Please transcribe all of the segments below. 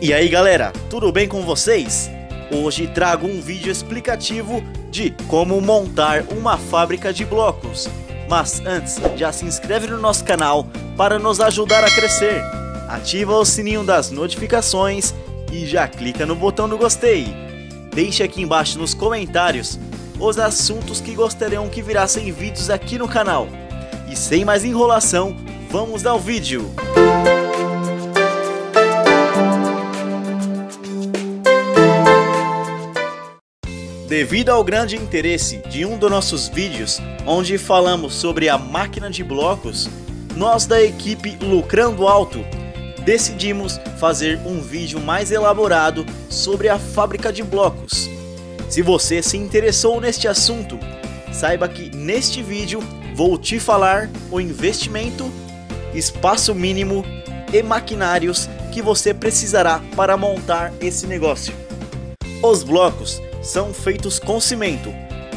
E aí galera, tudo bem com vocês? Hoje trago um vídeo explicativo de como montar uma fábrica de blocos. Mas antes, já se inscreve no nosso canal para nos ajudar a crescer. Ativa o sininho das notificações e já clica no botão do gostei. Deixe aqui embaixo nos comentários os assuntos que gostariam que virassem vídeos aqui no canal. E sem mais enrolação, vamos ao vídeo! Devido ao grande interesse de um dos nossos vídeos, onde falamos sobre a máquina de blocos, nós da equipe Lucrando Alto decidimos fazer um vídeo mais elaborado sobre a fábrica de blocos. Se você se interessou neste assunto, saiba que neste vídeo vou te falar o investimento, espaço mínimo e maquinários que você precisará para montar esse negócio. Os blocos são feitos com cimento,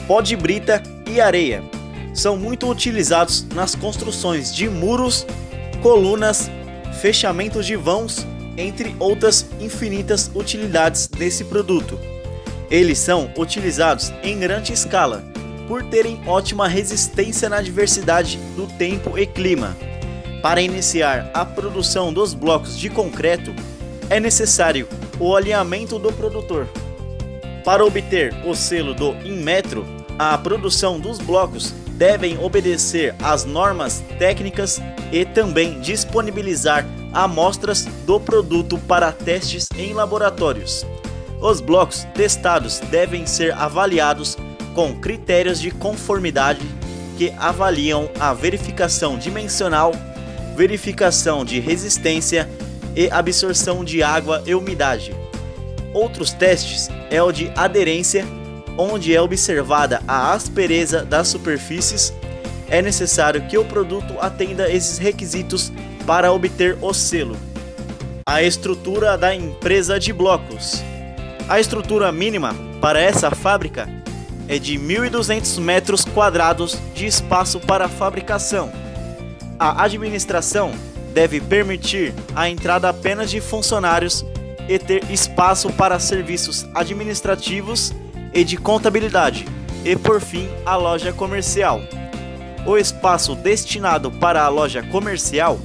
pó de brita e areia. São muito utilizados nas construções de muros, colunas, fechamento de vãos, entre outras infinitas utilidades desse produto. Eles são utilizados em grande escala, por terem ótima resistência na adversidade do tempo e clima. Para iniciar a produção dos blocos de concreto, é necessário o alinhamento do produtor. Para obter o selo do Inmetro, a produção dos blocos devem obedecer às normas técnicas e também disponibilizar amostras do produto para testes em laboratórios. Os blocos testados devem ser avaliados com critérios de conformidade que avaliam a verificação dimensional, verificação de resistência e absorção de água e umidade. Outros testes é o de aderência, onde é observada a aspereza das superfícies. É necessário que o produto atenda esses requisitos para obter o selo. A estrutura da empresa de blocos. A estrutura mínima para essa fábrica é de 1.200 metros quadrados de espaço para fabricação. A administração deve permitir a entrada apenas de funcionários e ter espaço para serviços administrativos e de contabilidade, e por fim a loja comercial. O espaço destinado para a loja comercial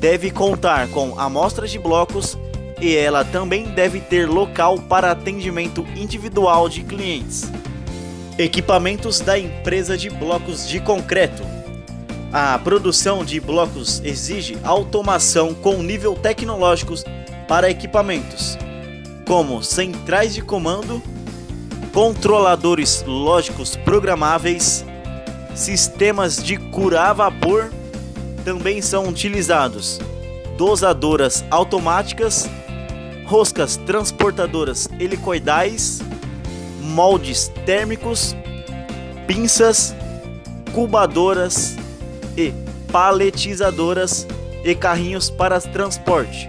deve contar com amostras de blocos e ela também deve ter local para atendimento individual de clientes. Equipamentos da empresa de blocos de concreto. A produção de blocos exige automação com nível tecnológico para equipamentos, como centrais de comando, controladores lógicos programáveis, sistemas de cura a vapor, também são utilizados dosadoras automáticas, roscas transportadoras helicoidais, moldes térmicos, pinças, cubadoras e paletizadoras e carrinhos para transporte.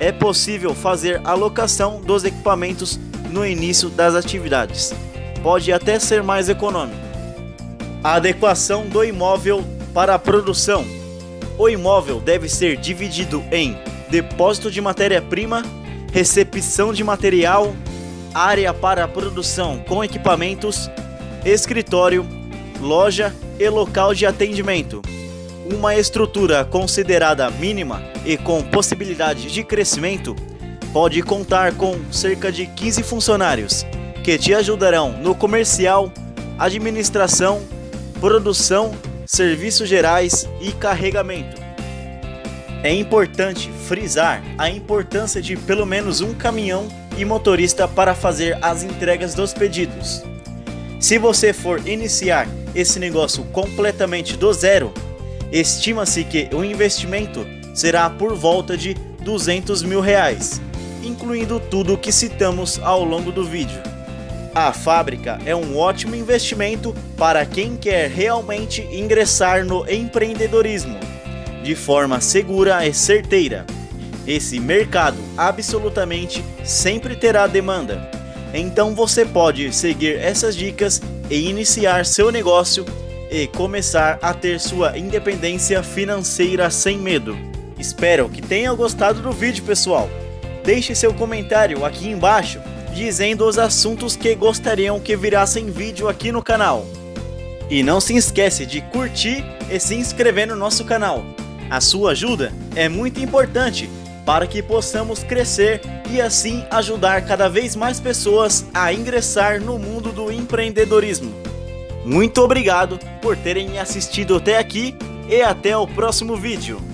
É possível fazer a locação dos equipamentos no início das atividades. Pode até ser mais econômico. A adequação do imóvel para a produção. O imóvel deve ser dividido em depósito de matéria-prima, recepção de material, área para a produção com equipamentos, escritório, loja e local de atendimento. Uma estrutura considerada mínima e com possibilidade de crescimento pode contar com cerca de 15 funcionários que te ajudarão no comercial, administração, produção, serviços gerais e carregamento. É importante frisar a importância de pelo menos um caminhão e motorista para fazer as entregas dos pedidos. Se você for iniciar esse negócio completamente do zero, estima-se que o investimento será por volta de R$200 mil, incluindo tudo o que citamos ao longo do vídeo. A fábrica é um ótimo investimento para quem quer realmente ingressar no empreendedorismo, de forma segura e certeira. Esse mercado absolutamente sempre terá demanda, então você pode seguir essas dicas e iniciar seu negócio e começar a ter sua independência financeira sem medo. Espero que tenham gostado do vídeo, pessoal. Deixe seu comentário aqui embaixo, dizendo os assuntos que gostariam que virassem vídeo aqui no canal. E não se esquece de curtir e se inscrever no nosso canal. A sua ajuda é muito importante para que possamos crescer e assim ajudar cada vez mais pessoas a ingressar no mundo do empreendedorismo. Muito obrigado por terem assistido até aqui e até o próximo vídeo.